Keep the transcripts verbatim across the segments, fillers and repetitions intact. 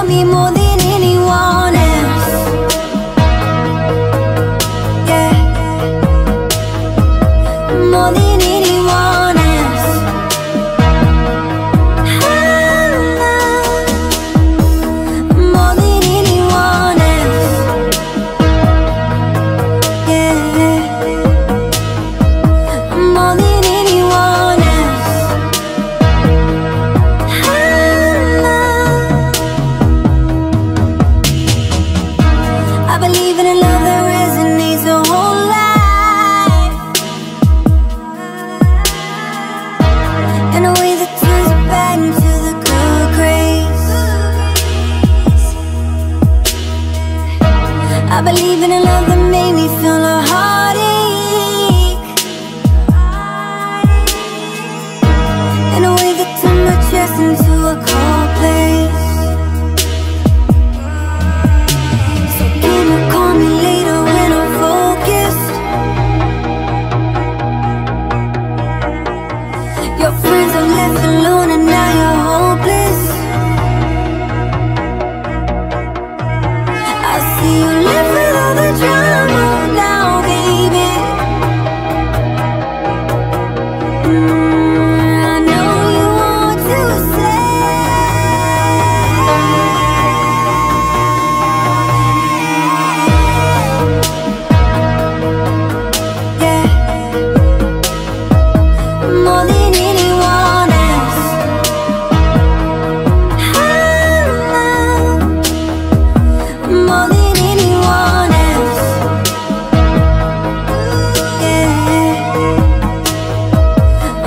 love me more than anyone else. Yeah, more than anyone else. I love more than anyone else. Yeah, more than I believe in a love that made me feel a heartache, in a way that turned my chest into a cold place. So can you call me later when I'm focused? Your friends are left alone and now you're hopeless. I see you later.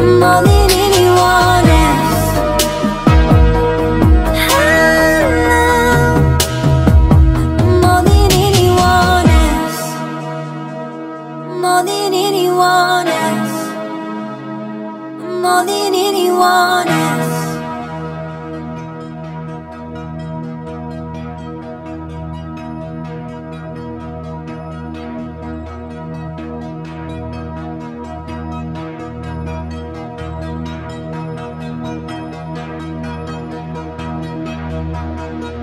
More than anyone else, I love more than anyone else, more than anyone else, more than anyone else. Thank you.